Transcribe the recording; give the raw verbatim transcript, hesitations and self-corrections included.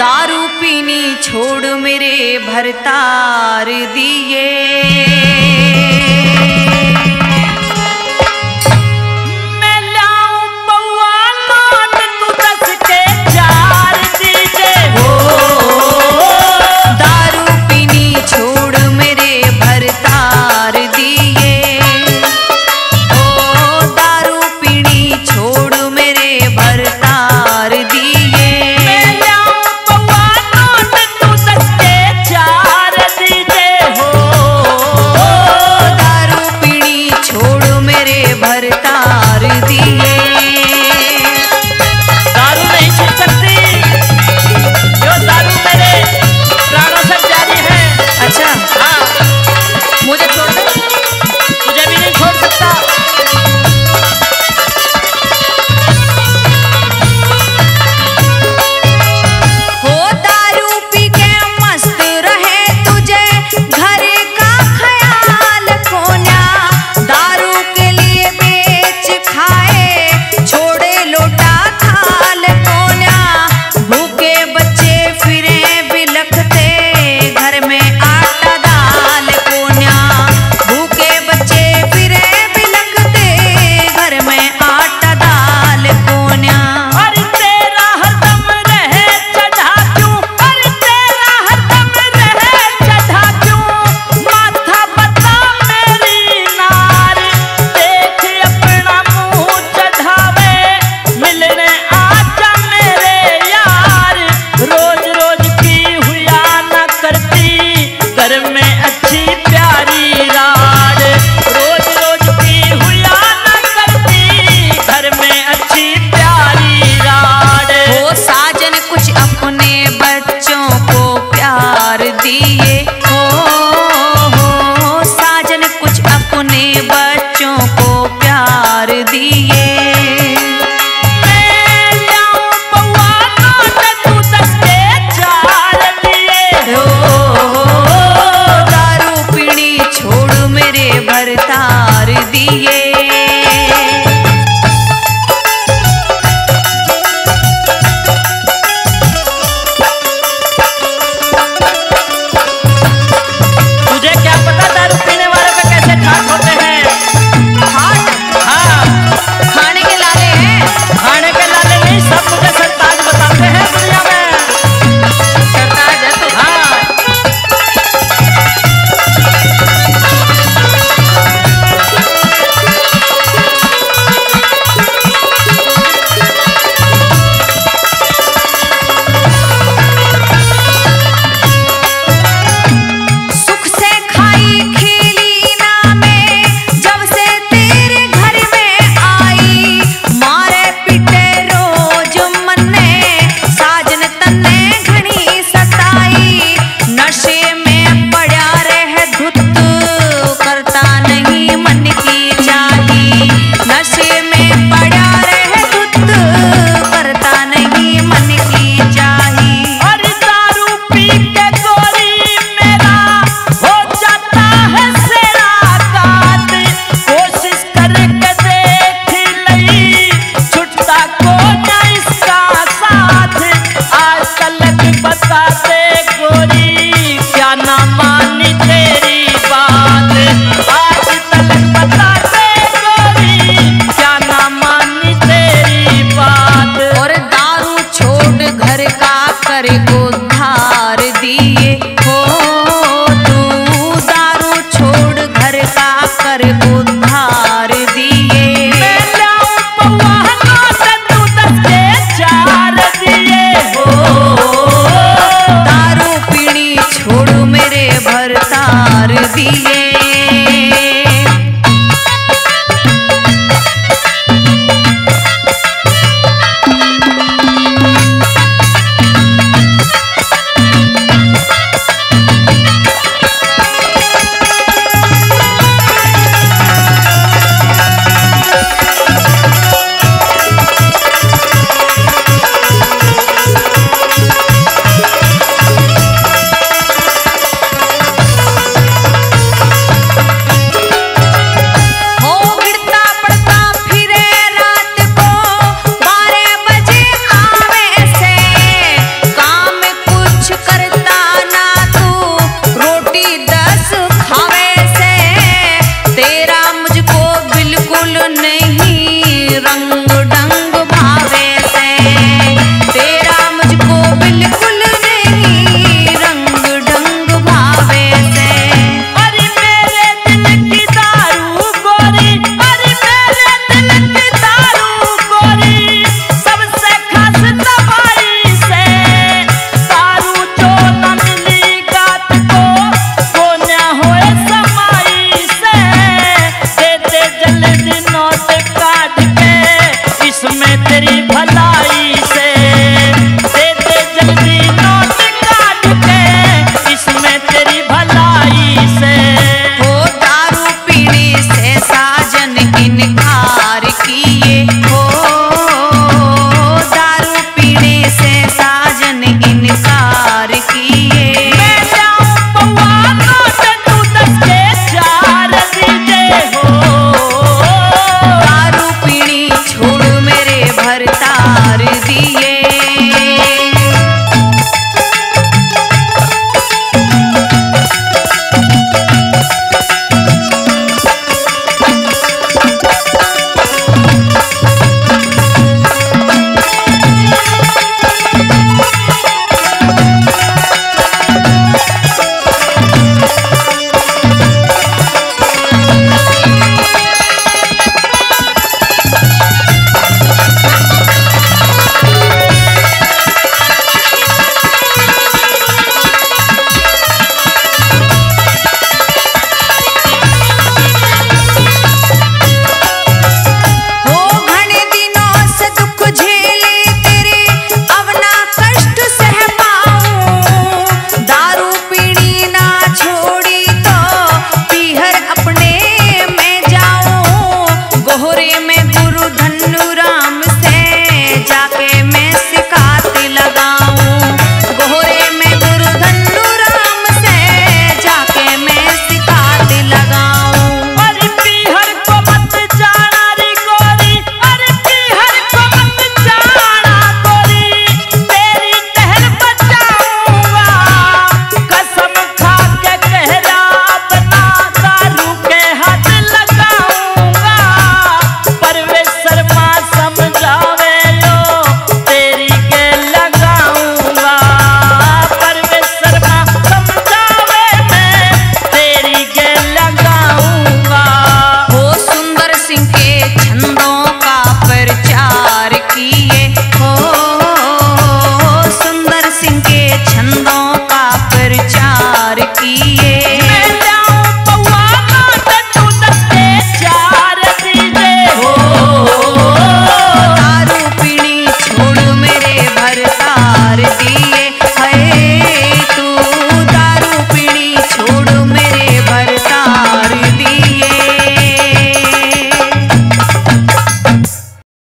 दारू पीनी छोड़ मेरे भरतार दिए। मैं लाऊं पौआ नोट तू दस के चार दीजे हो। दारू पीनी छोड़ मेरे भरतार दिए। ओ दारू पीनी छोड़ मेरे भरतार दिए। Gracias.